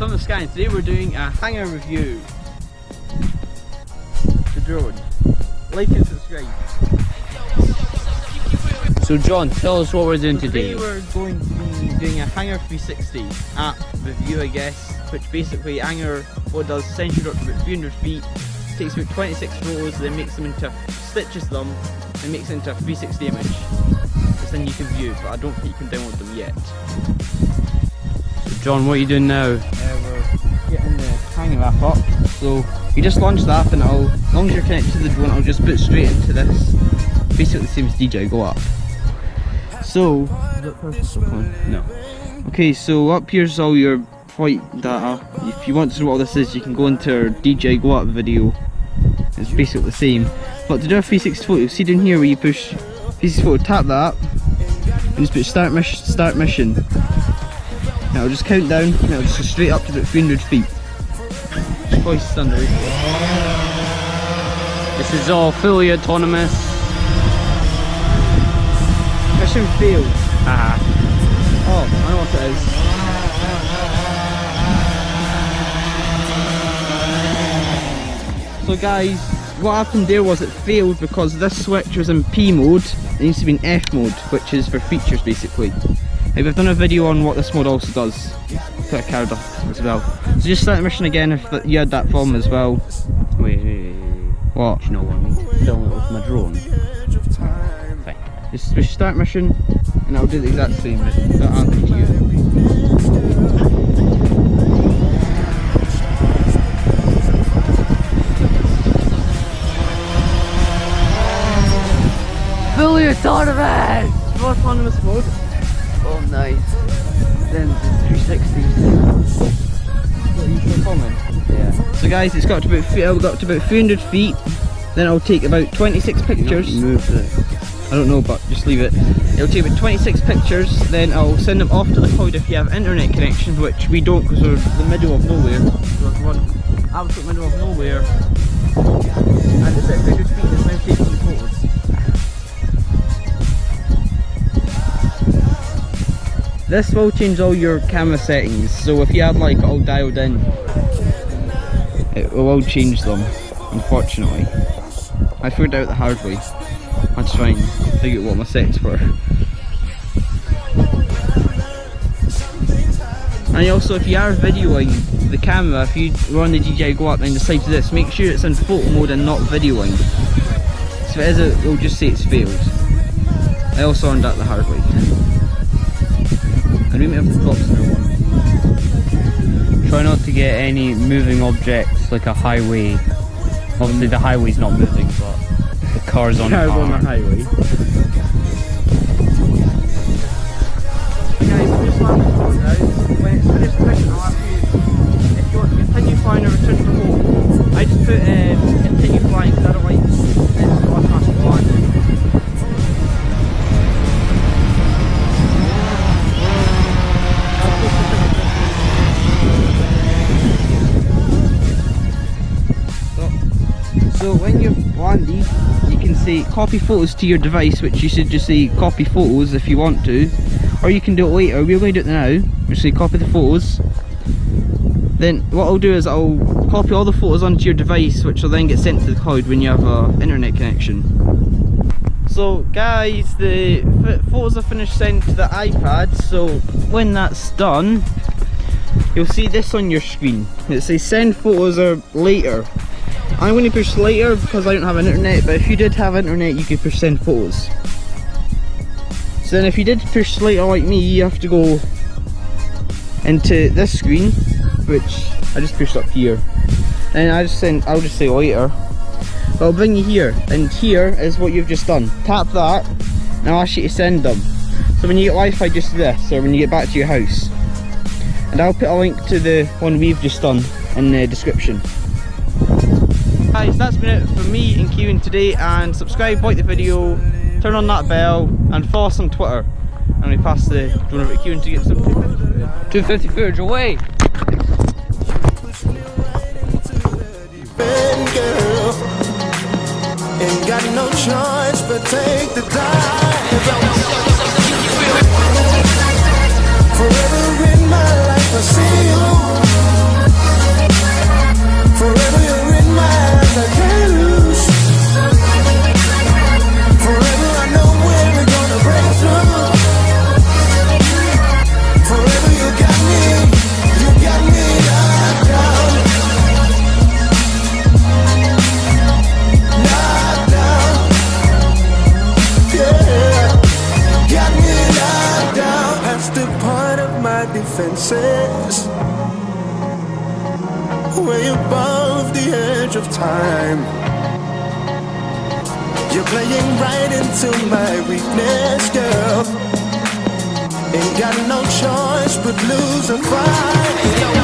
from the sky, and today we're doing a hangar review. The drone. Like and subscribe. So John, tell us what we're doing today. Today we're going to be doing a Hangar 360 app review, I guess, which basically Hangar, what it does, sends you up to about 300 feet, takes about 26 photos, then makes them into, stitches them, and makes it into a 360 image. This thing you can view, but I don't think you can download them yet. John, what are you doing now? We're getting the Hangar app up. So you just launch the app and it'll, as long as you're connected to the drone, it'll just boot straight into this. Basically the same as DJI Go App. So, no. Okay, so up here's all your flight data. If you want to know what all this is, you can go into our DJI Go App video. It's basically the same. But to do a 360 photo, you'll see down here where you push 360 photo, tap that, and just put start mission. Now it'll just count down and it'll just go straight up to about 300 feet. This is all fully autonomous. Mission failed. Ah. Oh, I know what it is. So guys, what happened there was it failed because this switch was in P mode. It needs to be in F mode, which is for features basically. I've done a video on what this mode also does. Put a card up as well. So just start the mission again if you had that problem as well. Wait. What? You know what I mean? Film it with my drone. Fine. Just push start mission and I'll do the exact same. That happened to you. Fully autonomous! Autonomous mode. Oh nice. Then the 360. Yeah. So guys, it's got to about 300 feet. Then it'll take about 26 pictures. Move it. I don't know, but just leave it. It'll take about 26 pictures. Then I'll send them off to the cloud if you have internet connection, which we don't because we're in the middle of nowhere. We're in the absolute middle of nowhere. And it's at 300 feet. It's now taking photos. This will change all your camera settings, so if you had like all dialed in, it will all change them, unfortunately. I figured out the hard way. I just try and figure out what my settings were. And also, if you are videoing the camera, if you run the DJI Go App and decide to this, make sure it's in photo mode and not videoing. So if it is, it will just say it's failed. I also learned that the hard way. I don't have the drops in one. Try not to get any moving objects like a highway. Obviously the highway's not moving, but the car's on the highway. So guys, I'm just landing the drone now. When it's finished the mission, I'll ask you if you want to continue flying or return to home. I just put continue flying because I don't like . So when you've landed, you can say copy photos to your device, which you should just say copy photos if you want to, or you can do it later. We're going to do it now. We say copy the photos. Then what I'll do is I'll copy all the photos onto your device, which will then get sent to the cloud when you have an internet connection. So guys, the photos are finished sent to the iPad. So when that's done, you'll see this on your screen. It says send photos or later. I'm going to push later because I don't have internet, but if you did have internet you could push send photos. So then if you did push later like me, you have to go into this screen, which I just pushed up here, and I'll just say later, but I'll bring you here, and here is what you've just done. Tap that and I'll ask you to send them. So when you get Wi-Fi, just do this, or when you get back to your house, and I'll put a link to the one we've just done in the description. Guys, that's been it for me and Kieran today, and subscribe, like the video, turn on that bell, and follow us on Twitter. And we pass the drone over to Kieran to get some 250 footage away! Ain't got no choice but take the dive. Forever in my life I see you. fences, way above the edge of time. You're playing right into my weakness, girl. Ain't got no choice but lose a fight.